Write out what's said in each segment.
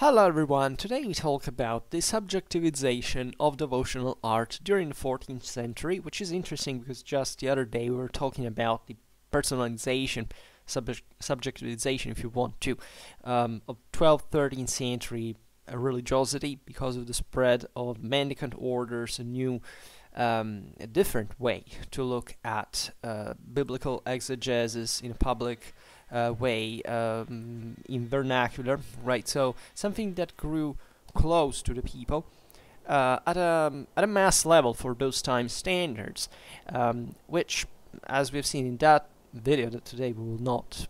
Hello everyone, today we talk about the subjectivization of devotional art during the 14th century, which is interesting because just the other day we were talking about the personalization, subjectivization if you want to, of 12th, 13th century religiosity because of the spread of mendicant orders, a different way to look at biblical exegesis in a public way, in vernacular, right? So something that grew close to the people at a mass level for those time standards, which, as we've seen in that video that today we will not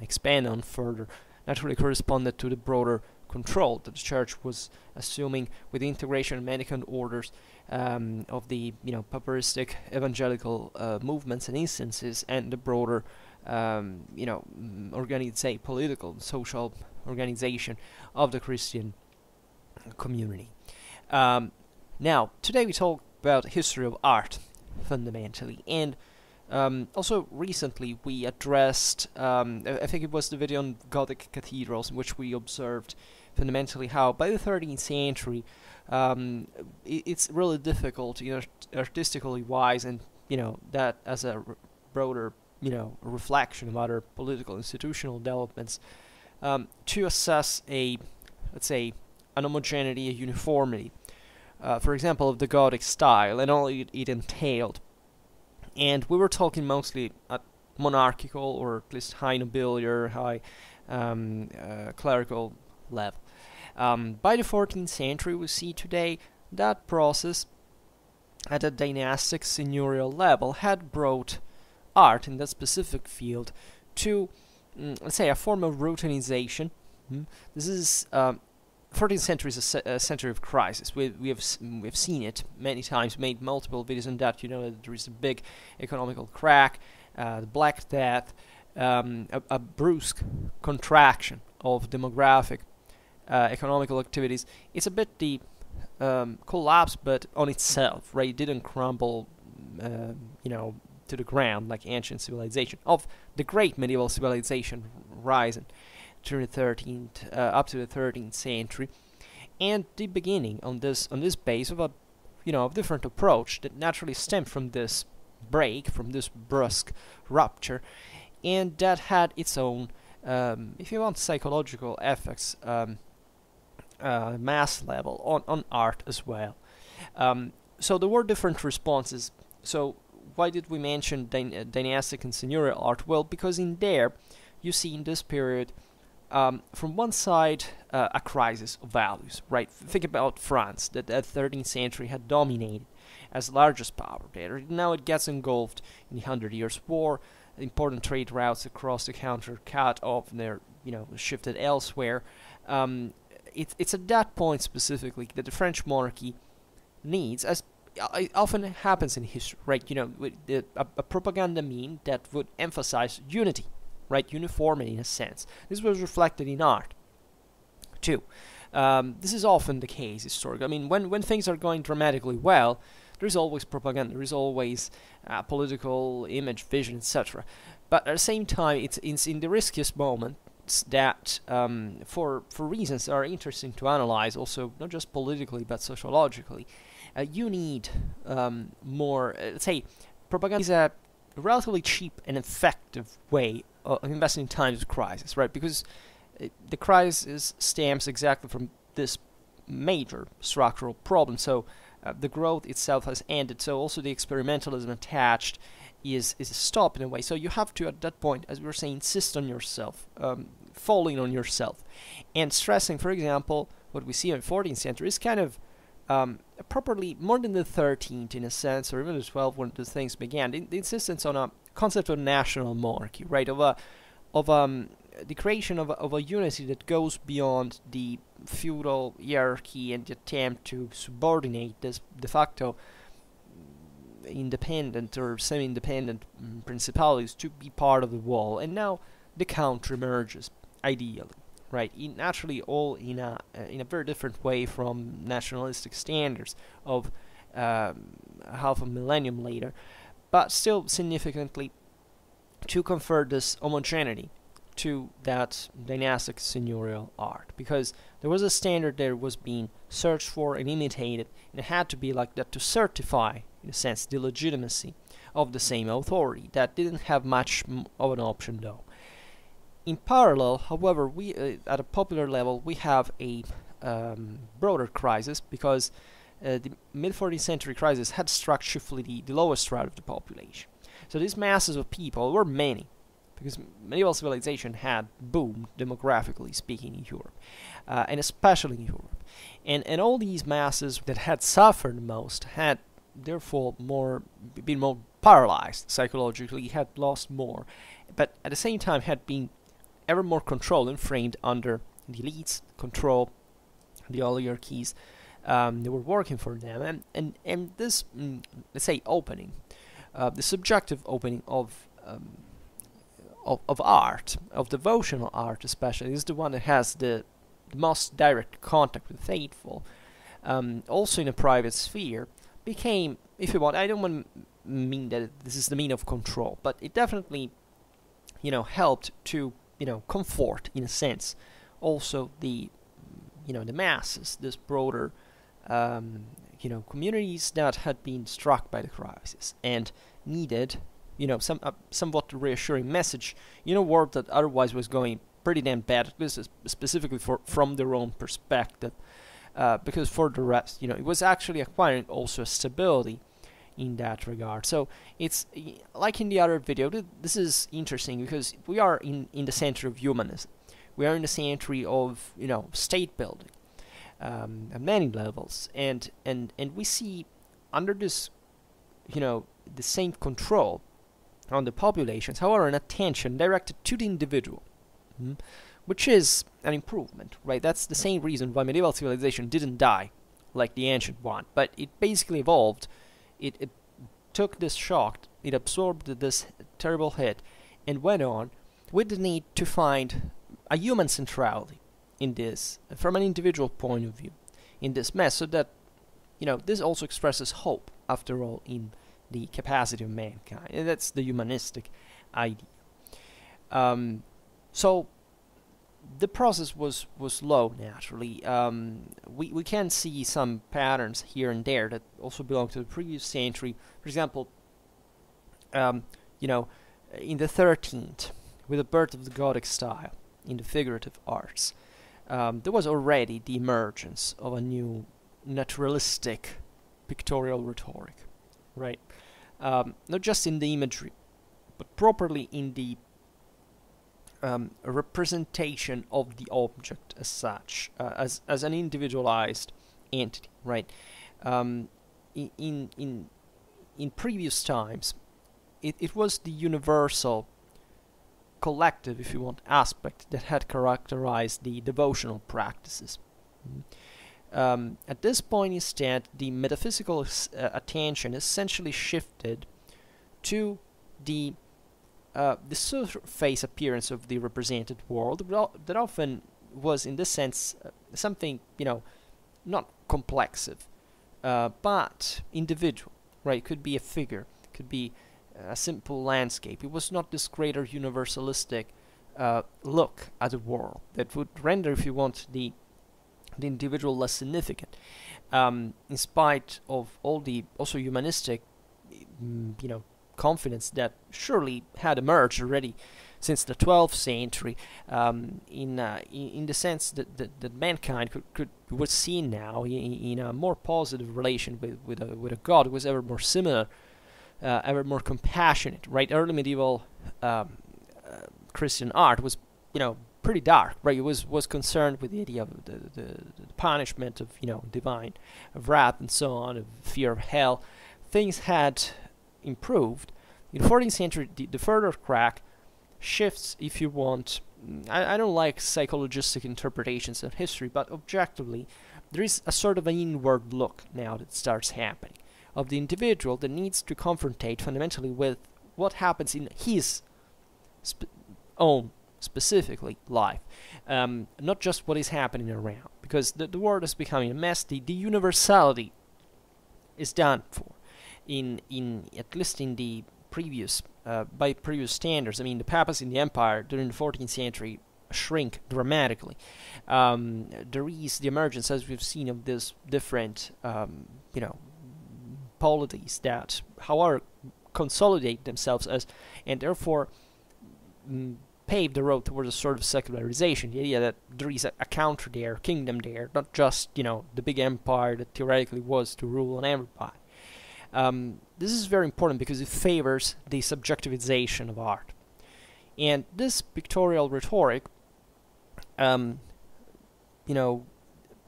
expand on further, naturally corresponded to the broader control that the church was assuming with the integration of mendicant orders of the paparistic evangelical movements and instances, and the broader political, social organization of the Christian community. Now, today we talk about history of art, fundamentally, and also recently we addressed, I think it was the video on Gothic cathedrals, in which we observed fundamentally how by the 13th century it's really difficult, artistically wise, and that as a broader reflection of other political institutional developments, to assess a, let's say, an homogeneity, a uniformity, for example, of the Gothic style and all it entailed. And we were talking mostly at monarchical, or at least high nobility or high clerical level. By the 14th century, we see today that process at a dynastic seigneurial level had brought art in that specific field to, let's say, a form of routinization. This is 14th century is a century of crisis. We've seen it many times. Made multiple videos on that. You know that there is a big economical crack, the Black Death, a brusque contraction of demographic, economical activities. It's a bit the collapse, but on itself, right? It didn't crumble, to the ground like ancient civilization, of the great medieval civilization rising to the 13th up to the 13th century, and the beginning on this base of a different approach that naturally stemmed from this break, from this brusque rupture, and that had its own, if you want, psychological effects, mass level on art as well. So there were different responses. So why did we mention dynastic and seigneurial art? Well, because in there, you see in this period, from one side, a crisis of values, right? Think about France, that the 13th century had dominated as the largest power there. Now it gets engulfed in the Hundred Years' War. Important trade routes across the counter cut off, and they're shifted elsewhere. It's at that point specifically that the French monarchy needs, as it often happens in history, right? With a propaganda meme that would emphasize unity, right? Uniformity in a sense. This was reflected in art, too. This is often the case historically. I mean, when things are going dramatically well, there is always propaganda, there is always political image, vision, etc. But at the same time, it's in the riskiest moment that, for reasons that are interesting to analyze, also not just politically but sociologically, you need more, let's say, propaganda is a relatively cheap and effective way of investing in times of crisis, right? Because the crisis stems exactly from this major structural problem. So the growth itself has ended. So also the experimentalism attached is a stop in a way. So you have to, at that point, as we were saying, insist on yourself, falling on yourself. And stressing, for example, what we see in the 14th century is kind of, properly more than the 13th in a sense, or even the 12th when the things began, the insistence on a concept of national monarchy, right, the creation of a unity that goes beyond the feudal hierarchy and the attempt to subordinate this de facto independent or semi-independent principalities to be part of the wall. And now the country emerges, ideally. Right, naturally, all in a very different way from nationalistic standards of half a millennium later, but still significantly to confer this homogeneity to that dynastic seigneurial art, because there was a standard that was being searched for and imitated, and it had to be like that to certify, in a sense, the legitimacy of the same authority. That didn't have much of an option, though. In parallel, however, we at a popular level we have a broader crisis, because the mid-14th century crisis had struck chiefly the lowest strata of the population. So these masses of people were many, because medieval civilization had boomed, demographically speaking, in Europe, and especially in Europe. And all these masses that had suffered most had therefore been more paralyzed psychologically, had lost more, but at the same time had been ever more controlled and framed under the elites' control, the oligarchies that were working for them, and this, let's say, opening, the subjective opening of art, of devotional art especially, is the one that has the most direct contact with the faithful, also in a private sphere, became, if you want, I don't want to mean that this is the mean of control, but it definitely, you know, helped to, you know, comfort, in a sense, also the, you know, the masses, this broader, you know, communities that had been struck by the crisis and needed, you know, some somewhat reassuring message in a world that otherwise was going pretty damn bad. This is specifically from their own perspective, because for the rest, you know, it was actually acquiring also a stability in that regard. So it's like in the other video. This is interesting because we are in the center of humanism. We are in the century of, you know, state building at many levels, and we see under this, you know, the same control on the populations, however, an attention directed to the individual, which is an improvement, right? That's the same reason why medieval civilization didn't die like the ancient one, but it basically evolved. It took this shock, it absorbed this terrible hit, and went on with the need to find a human centrality in this, from an individual point of view, in this mess, so that, you know, this also expresses hope, after all, in the capacity of mankind, and that's the humanistic idea. So the process was slow, naturally. We can see some patterns here and there that also belong to the previous century. For example, you know, in the 13th, with the birth of the Gothic style in the figurative arts, there was already the emergence of a new naturalistic pictorial rhetoric, right? Not just in the imagery, but properly in the representation of the object as such, as an individualized entity, right? In previous times, it was the universal, collective, if you want, aspect that had characterized the devotional practices. At this point, instead, the metaphysical attention essentially shifted to the surface appearance of the represented world, that often was, in this sense, something, you know, not complexive, but individual, right? It could be a figure, it could be a simple landscape. It was not this greater universalistic look at the world that would render, if you want, the individual less significant, in spite of all the also humanistic, you know, confidence that surely had emerged already since the 12th century, in the sense that mankind was seen now in a more positive relation with a god who was ever more similar, ever more compassionate, right? Early medieval Christian art was, you know, pretty dark, right? It was concerned with the idea of the punishment of, you know, divine wrath and so on, of fear of hell. Things had improved. In the 14th century, the further crack shifts, if you want. I don't like psychologistic interpretations of history, but objectively, there is a sort of an inward look now that starts happening, of the individual that needs to confrontate fundamentally with what happens in his own, specifically, life. Not just what is happening around, because the world is becoming a mess. The universality is done for. At least in the previous by previous standards. I mean, the papacy in the empire during the 14th century shrink dramatically. There is the emergence, as we've seen, of this different, you know, polities that, however, consolidate themselves as, and therefore pave the road towards a sort of secularization. The idea that there is a counter there, a kingdom there, not just, you know, the big empire that theoretically was to rule on everybody. This is very important because it favors the subjectivization of art. And this pictorial rhetoric, you know,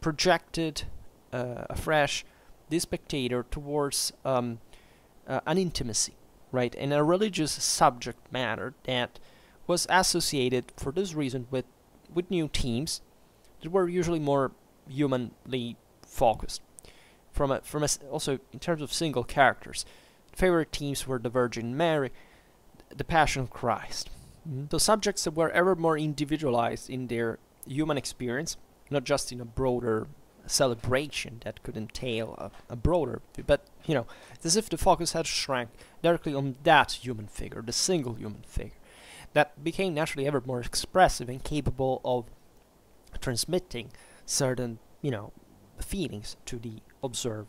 projected afresh the spectator towards an intimacy, right, and a religious subject matter that was associated, for this reason, with new themes that were usually more humanly focused. Also in terms of single characters, favorite themes were the Virgin Mary, the Passion of Christ. So subjects that were ever more individualized in their human experience, not just in a broader celebration that could entail a broader, but, you know, it's as if the focus had shrank directly on that human figure, the single human figure, that became naturally ever more expressive and capable of transmitting certain, you know, feelings to the observer.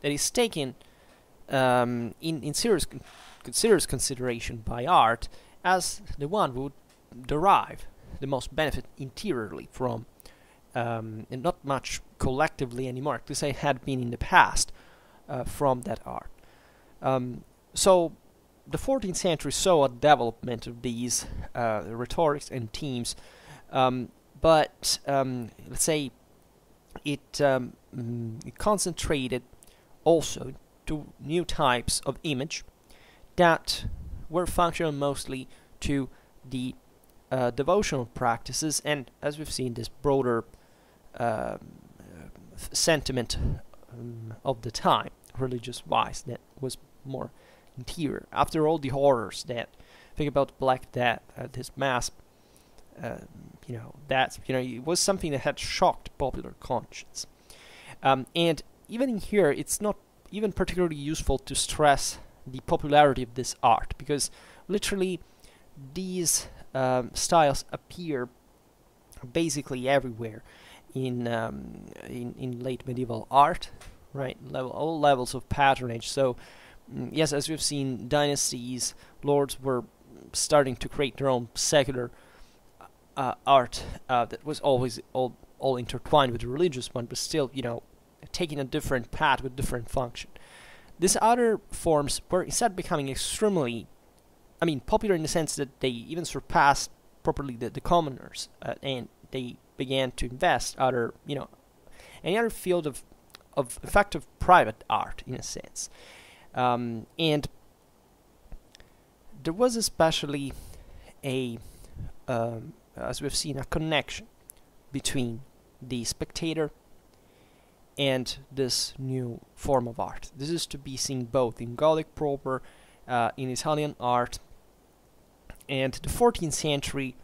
That is taken in serious consideration by art as the one who would derive the most benefit interiorly from, and not much collectively anymore, to say had been in the past, from that art. So the 14th century saw a development of these rhetorics and themes, but let's say it concentrated also to new types of image that were functional mostly to the devotional practices and, as we've seen, this broader sentiment of the time, religious-wise, that was more interior. After all the horrors that, think about Black Death, this mass, you know, it was something that had shocked popular conscience. And even in here, it's not even particularly useful to stress the popularity of this art, because literally these styles appear basically everywhere in late medieval art, right? All levels of patronage. So yes, as we've seen, dynasties, lords were starting to create their own secular art that was always all intertwined with the religious one, but still, you know, taking a different path with different function. These other forms were instead becoming extremely, I mean, popular in the sense that they even surpassed properly the commoners, and they began to invest other, you know, any other field of effective private art, in a sense. And there was especially a, as we've seen, a connection between the spectator and this new form of art. This is to be seen both in Gothic proper, in Italian art, and the 14th century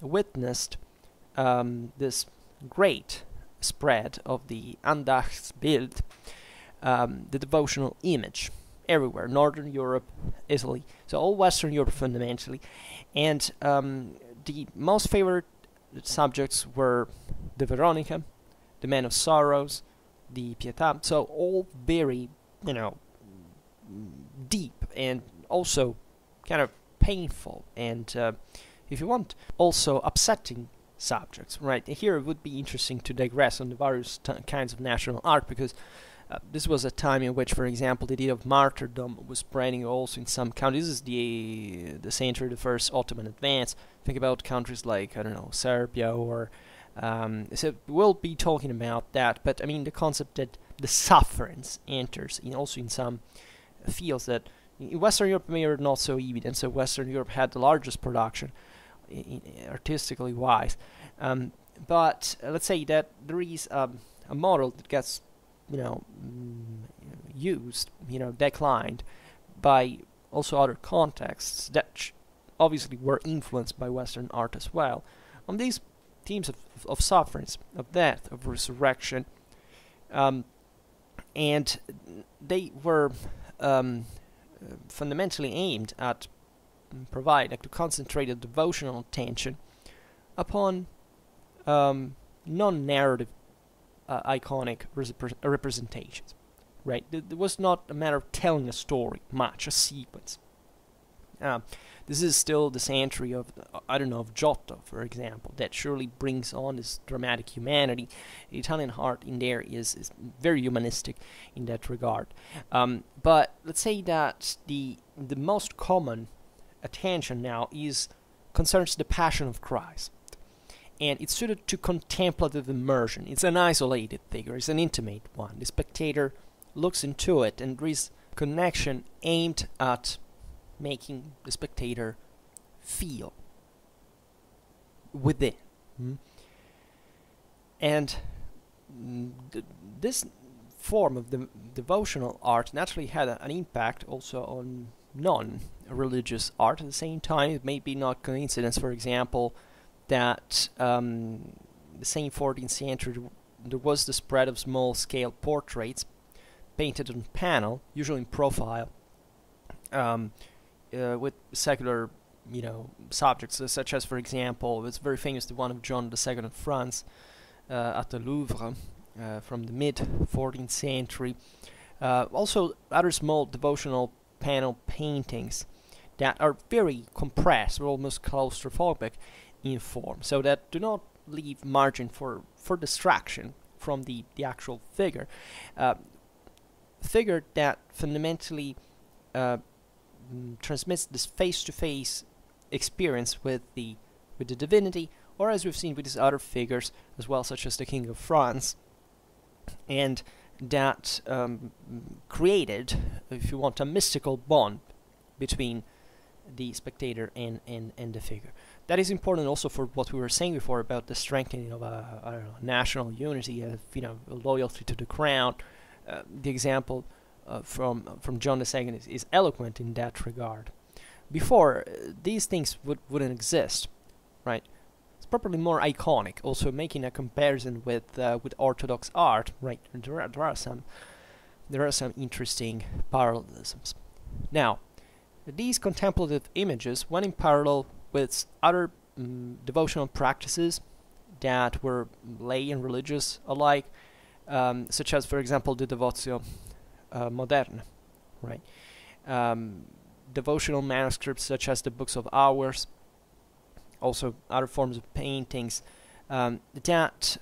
witnessed this great spread of the andachtsbild, the devotional image, everywhere, Northern Europe, Italy, so all Western Europe fundamentally, and the most favorite subjects were the Veronica, the Man of Sorrows, the Pietà, so all very, you know, deep and also kind of painful and, if you want, also upsetting subjects, right? Here it would be interesting to digress on the various kinds of national art, because this was a time in which, for example, the idea of martyrdom was spreading also in some countries. This is the century, the first Ottoman advance. Think about countries like, I don't know, Serbia or... so we'll be talking about that, but I mean the concept that the sufferance enters in also in some fields that in Western Europe may or not so evident. So Western Europe had the largest production, artistically wise. But let's say that there is a model that gets, you know, used, you know, declined by also other contexts that obviously were influenced by Western art as well. On these themes of sufferance, of death, of resurrection, and they were fundamentally aimed at provide, like to concentrate a devotional attention upon non-narrative iconic representations, right? It was not a matter of telling a story much, a sequence. This is still the century of, I don't know, of Giotto, for example, that surely brings on this dramatic humanity. The Italian art in there is very humanistic in that regard. But let's say that the most common attention now concerns the Passion of Christ. And it's suited to contemplative immersion. It's an isolated figure, it's an intimate one. The spectator looks into it, and there is connection aimed at making the spectator feel within. And this form of the devotional art naturally had an impact also on non-religious art. At the same time, it may be not coincidence, for example, that the same 14th century there was the spread of small-scale portraits painted on panel, usually in profile, with secular, subjects, such as, for example, it's very famous, the one of John II of France at the Louvre from the mid-14th century. Also, other small devotional panel paintings that are very compressed, almost claustrophobic in form, so that do not leave margin for distraction from the actual figure. Figure that fundamentally transmits this face-to-face experience with the divinity, or as we've seen with these other figures as well, such as the King of France, and that created, if you want, a mystical bond between the spectator and the figure. That is important also for what we were saying before about the strengthening of national unity, of loyalty to the crown. The example from John II is eloquent in that regard. Before, these things wouldn't exist, right? It's probably more iconic. Also, making a comparison with Orthodox art, right? There are some interesting parallelisms. Now, these contemplative images went in parallel with other devotional practices that were lay and religious alike, such as, for example, the Devotio Moderna, right? Devotional manuscripts such as the Books of Hours, also other forms of paintings that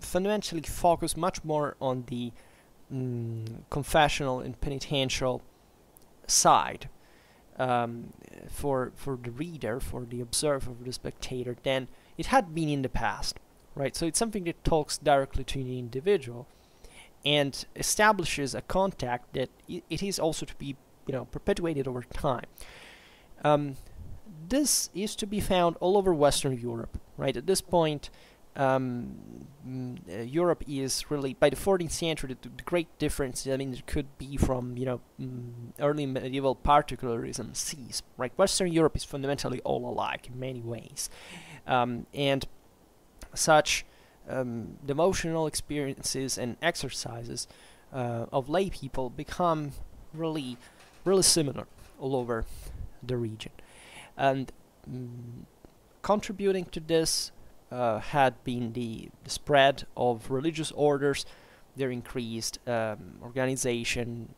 fundamentally focus much more on the confessional and penitential side for the reader, for the observer, for the spectator, than it had been in the past, right? So it's something that talks directly to the individual and establishes a contact that it is also to be, perpetuated over time. This is to be found all over Western Europe, right? At this point, Europe is really, by the 14th century, the great difference, it could be from, early medieval particularism cease, right? Western Europe is fundamentally all alike in many ways. And such devotional experiences and exercises of lay people become really, really similar all over the region. And contributing to this had been the spread of religious orders, their increased organization,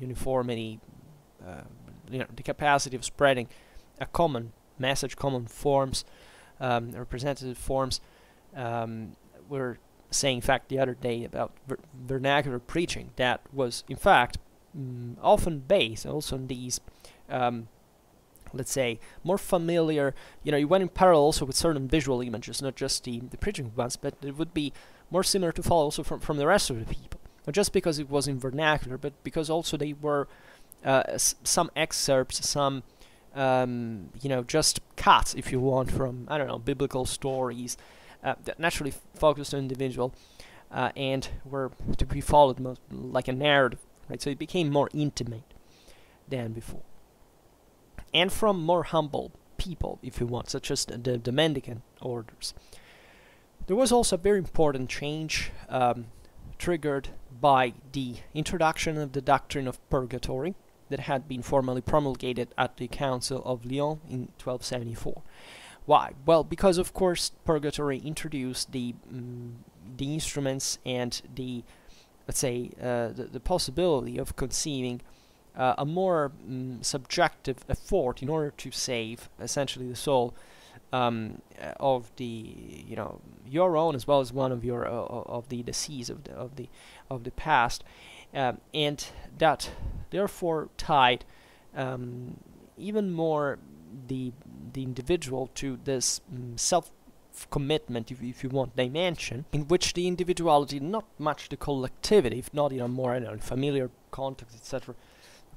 uniformity, the capacity of spreading a common message, common forms, representative forms. We were saying, in fact, the other day about vernacular preaching that was, in fact, often based also on these let's say, more familiar, you went in parallel also with certain visual images, not just the preaching ones, but it would be more similar to follow also from the rest of the people. Not just because it was in vernacular, but because also they were some excerpts, some, just cuts, if you want, from, biblical stories that naturally focused on individual and were to be followed most like a narrative, right? So it became more intimate than before. And from more humble people, if you want, such as the mendicant orders. There was also a very important change triggered by the introduction of the doctrine of purgatory, that had been formally promulgated at the Council of Lyon in 1274. Why? Well, because of course Purgatory introduced the instruments and the, let's say, the possibility of conceiving a more subjective effort in order to save essentially the soul of the, you know, your own as well as one of your of the deceased of the past, and that therefore tied even more the individual to this self-commitment, if you want, dimension, in which the individuality, not much the collectivity, if not in a more, I don't know, familiar context, etc.,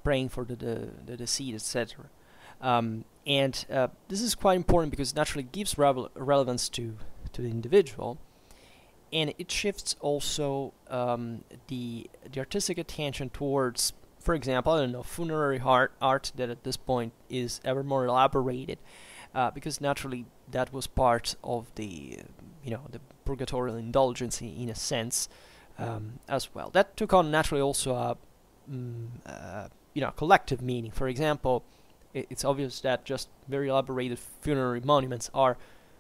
praying for the deceased, etc. And this is quite important because it naturally gives relevance to the individual, and it shifts also the artistic attention towards, for example, I don't know, funerary art that at this point is ever more elaborated, because naturally that was part of the, you know, the purgatorial indulgence in a sense as well. That took on naturally also a you know, collective meaning. For example, it's obvious that just very elaborated funerary monuments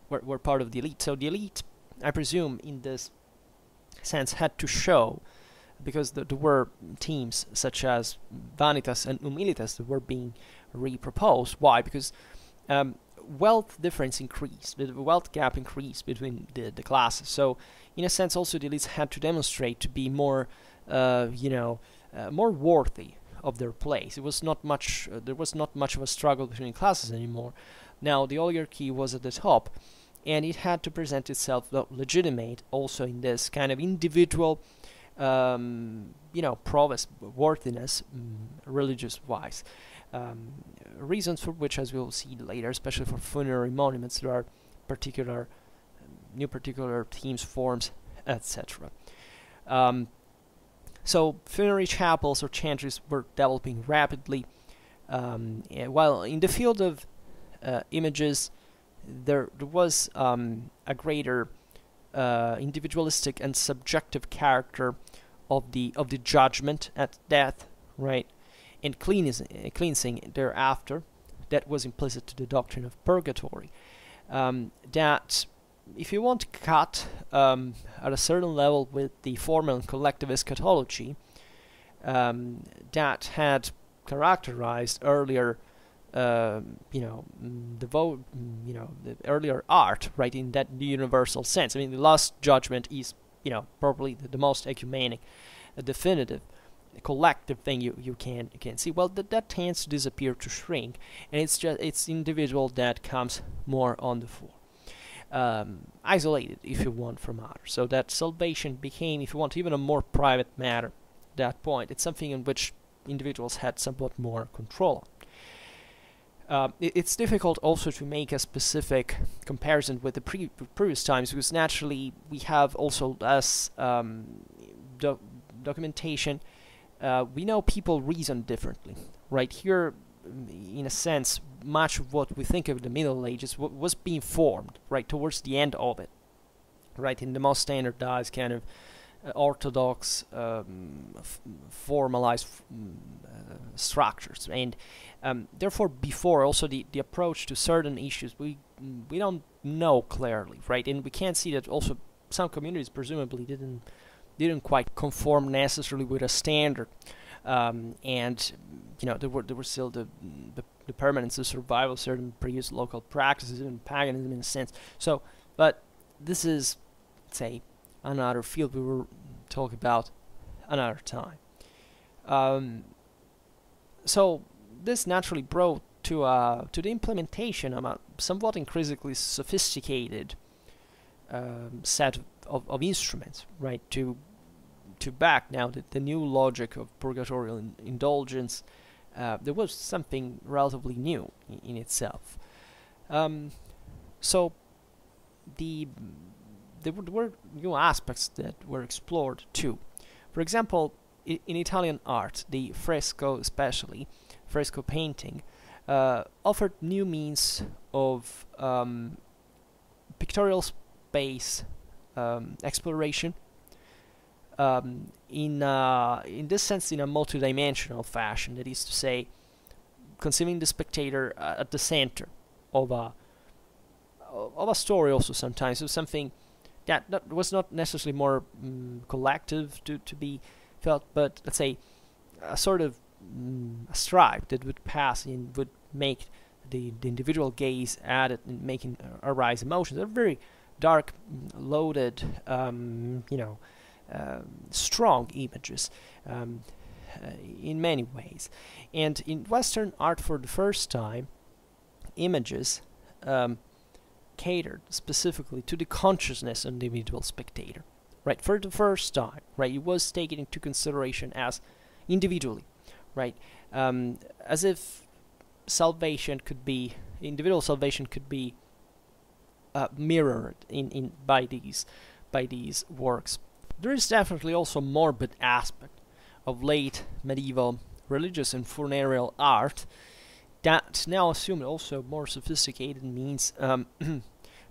were part of the elite. So the elite, I presume, in this sense, had to show, because there were teams such as Vanitas and Humilitas that were being reproposed. Why? Because wealth difference increased, the wealth gap increased between the classes. So, in a sense, also the elites had to demonstrate to be more, you know, more worthy of their place. It was not much. There was not much of a struggle between classes anymore. Now the oligarchy was at the top, and it had to present itself legitimate also in this kind of individual, you know, prowess, worthiness, religious-wise. Reasons for which, as we will see later, especially for funerary monuments, there are particular, particular themes, forms, etc. So funerary chapels or chantries were developing rapidly, while in the field of images there was a greater individualistic and subjective character of the judgment at death, right, and cleansing thereafter, that was implicit to the doctrine of purgatory. That, if you want, to cut at a certain level with the formal and collective eschatology that had characterized earlier, you know, the earlier art, right, in that universal sense. I mean, the Last Judgment is, you know, probably the most ecumenic, definitive, collective thing you can see. Well, that tends to disappear, to shrink, and it's individual that comes more on the fore. Isolated, if you want, from others. So that salvation became, if you want, even a more private matter at that point. It's something in which individuals had somewhat more control. It's difficult also to make a specific comparison with the previous times, because naturally we have also less documentation. We know people reason differently. Right here, in a sense, much of what we think of the Middle Ages was being formed, right, towards the end of it, right, in the most standardized kind of orthodox formalized structures, and therefore before also the approach to certain issues we don't know clearly, right, and we can see that also some communities presumably didn't quite conform necessarily with a standard. And you know, there were still the permanence, the survival of certain previous local practices and paganism in a sense. So, but this is, say, another field we will talk about another time. So this naturally brought to the implementation of a somewhat increasingly sophisticated set of instruments, right, to back now the new logic of purgatorial indulgence. There was something relatively new in itself. So there were new aspects that were explored too. For example, in Italian art, the fresco, especially fresco painting, offered new means of pictorial space exploration, in this sense in a multidimensional fashion, that is to say, conceiving the spectator at the center of a story, also sometimes of something that was not necessarily more collective to be felt, but let's say a sort of a stripe that would pass and would make the individual gaze at it and making arise emotions. They're very dark, loaded, strong images in many ways. And in Western art, for the first time, images catered specifically to the consciousness of the individual spectator, right? For the first time, right? It was taken into consideration as individually, right? As if salvation could be, individual salvation could be mirrored in by these works. There is definitely also a morbid aspect of late medieval religious and funeral art that now assumed also more sophisticated means,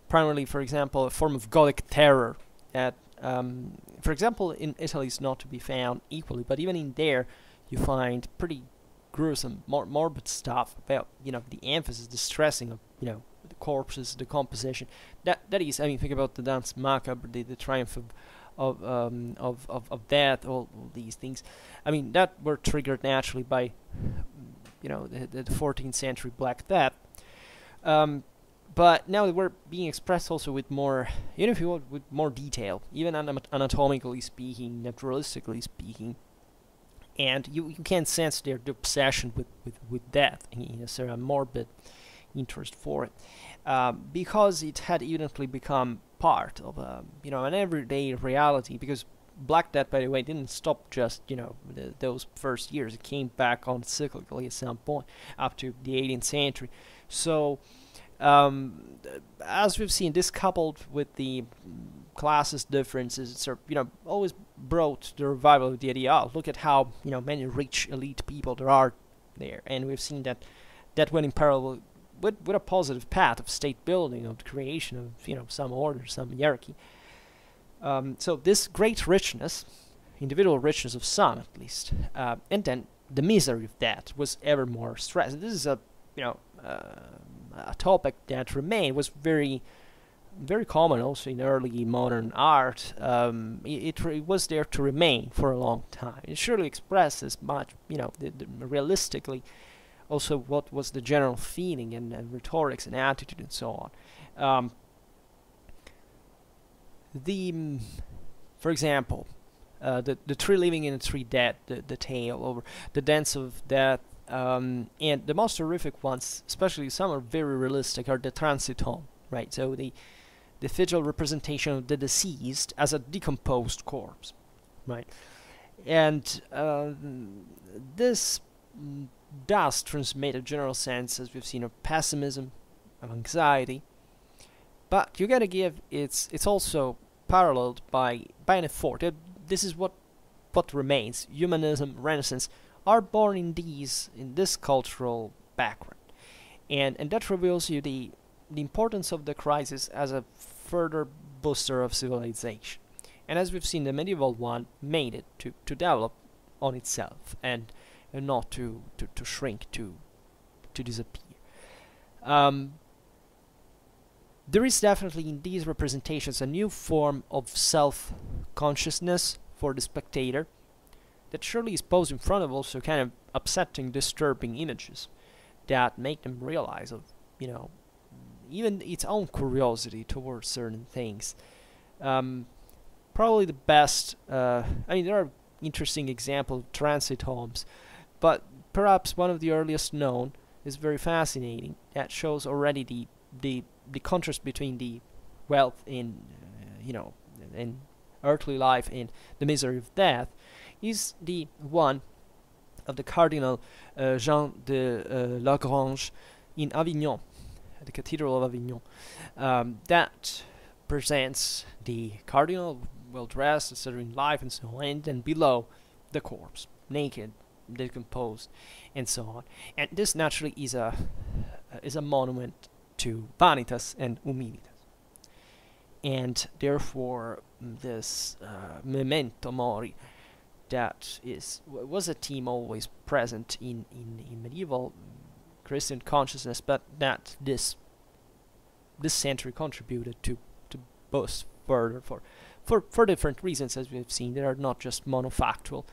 primarily, for example, a form of Gothic terror that, for example, in Italy is not to be found equally, but even in there you find pretty gruesome, morbid stuff about, you know, the emphasis, the stressing of, you know, the corpses, the composition. That is, I mean, think about the dance macabre, the triumph of death, all these things. I mean, that were triggered naturally by, you know, the 14th century Black Death, but now they were being expressed also with more, you know, if you want, with more detail, even anatomically speaking, naturalistically speaking, and you can sense their obsession with death, and a sort of morbid interest for it, because it had evidently become part of you know, an everyday reality. Because Black Death, by the way, didn't stop just, you know, those first years. It came back on cyclically at some point up to the 18th century. So, as we've seen, this coupled with the classes differences, you know, always brought the revival of the idea, oh, look at how, you know, many rich elite people there are there. And we've seen that went in parallel with a positive path of state building, of the creation of, you know, some order, some hierarchy. So this great richness, individual richness of some at least, and then the misery of that was ever more stressed. This is a, you know, a topic that remained, was very, very common also in early modern art. It was there to remain for a long time. It surely expresses much, you know, realistically also what was the general feeling and rhetorics and attitude and so on. For example, the Three Living and the Three Dead, the tale over the Dance of Death, and the most horrific ones, especially some are very realistic, are the Transi tomb, right? So the physical representation of the deceased as a decomposed corpse, right? And this does transmit a general sense, as we've seen, of pessimism, of anxiety. But you gotta give, it's also paralleled by an effort. This is what remains. Humanism, Renaissance are born in this cultural background, and that reveals you the importance of the crisis as a further booster of civilization. And as we've seen, the medieval one made it to develop on itself and not to shrink, to disappear. There is definitely in these representations a new form of self-consciousness for the spectator that surely is posed in front of also kind of upsetting, disturbing images that make them realize of, you know, even its own curiosity towards certain things. Probably the best, I mean, there are interesting examples of transit homes, but perhaps one of the earliest known is very fascinating, that shows already the contrast between the wealth in, you know, in earthly life and the misery of death, is the one of the Cardinal Jean de Lagrange in Avignon, the Cathedral of Avignon, that presents the Cardinal well-dressed, etc., in life and so on, and then below the corpse, naked, decomposed, and so on. And this naturally is a monument to Vanitas and Humilitas, and therefore this memento mori that is was a theme always present in medieval Christian consciousness, but that this century contributed to both further for different reasons, as we've seen. They are not just monofactual,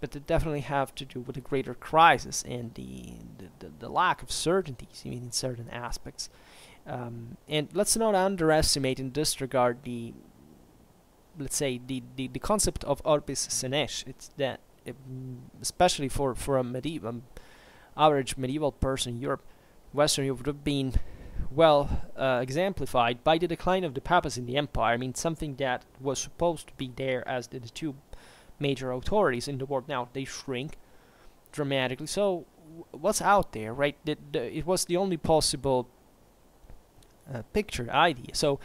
but they definitely have to do with a greater crisis and the lack of certainties, even in certain aspects. And let's not underestimate in this regard the, let's say, the concept of Orbis Senex. It's that, especially for a medieval, average medieval person in Europe, Western Europe, would have been well exemplified by the decline of the papacy in the empire. I mean, something that was supposed to be there as the two major authorities in the world. Now they shrink dramatically. So what's out there, right? It was the only possible picture idea. So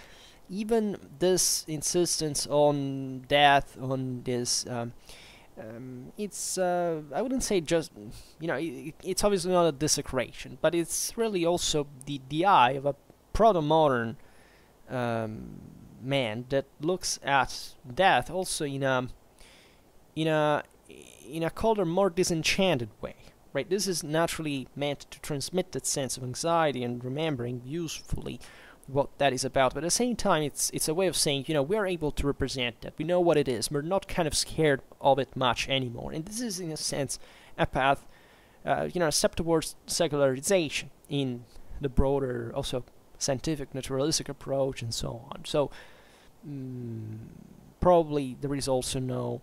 even this insistence on death, on this, it's I wouldn't say just, you know, it's obviously not a desecration, but it's really also the eye of a proto-modern man that looks at death also in a colder, more disenchanted way, right? This is naturally meant to transmit that sense of anxiety and remembering usefully what that is about, but at the same time it's a way of saying, you know, we're able to represent that, we know what it is, we're not kind of scared of it much anymore. And this is in a sense a path, you know, a step towards secularization in the broader also scientific naturalistic approach and so on. So probably there is also no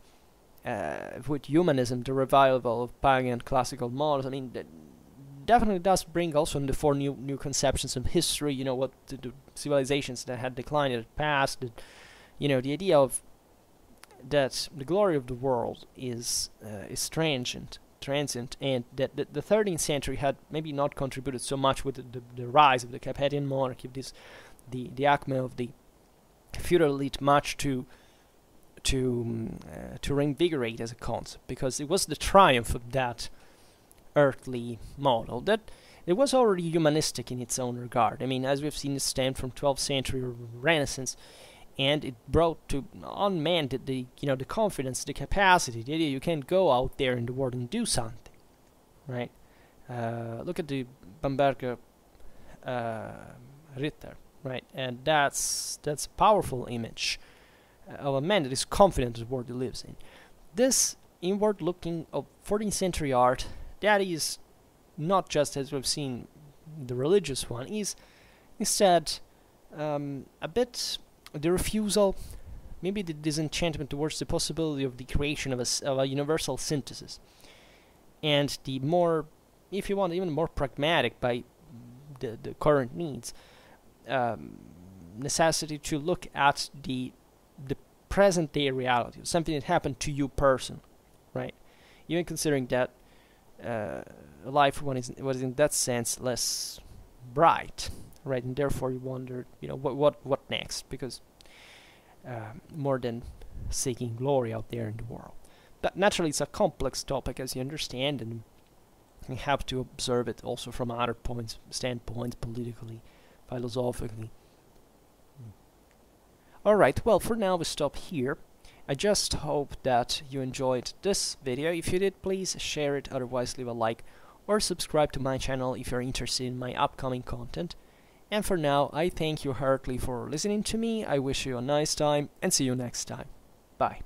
with humanism, the revival of pagan classical models. I mean, that definitely does bring also in the four new conceptions of history. You know, what the civilizations that had declined in the past. That, you know, the idea of that the glory of the world is transient, and that the 13th century had maybe not contributed so much with the rise of the Capetian monarchy, of this the acme of the feudal elite, much to reinvigorate as a concept, because it was the triumph of that earthly model that it was already humanistic in its own regard. I mean, as we've seen, it stemmed from 12th century Renaissance, and it brought to on man the you know, the confidence, the capacity, the idea you can go out there in the world and do something, right? Look at the Bamberger Ritter, right? And that's a powerful image of a man that is confident in the world he lives in. This inward looking of 14th century art, that is not just, as we've seen, the religious one, is instead a bit the refusal, maybe the disenchantment towards the possibility of the creation of a universal synthesis, and the more, if you want, even more pragmatic by the current needs, necessity to look at the present day reality, something that happened to you person, right? Even considering that life one is was in that sense less bright, right? And therefore you wonder, you know, what next, because more than seeking glory out there in the world. But naturally it's a complex topic, as you understand, and you have to observe it also from other standpoints, politically, philosophically. Alright, well, for now we stop here. I just hope that you enjoyed this video. If you did, please share it, otherwise leave a like or subscribe to my channel if you're interested in my upcoming content. And for now, I thank you heartily for listening to me, I wish you a nice time, and see you next time. Bye.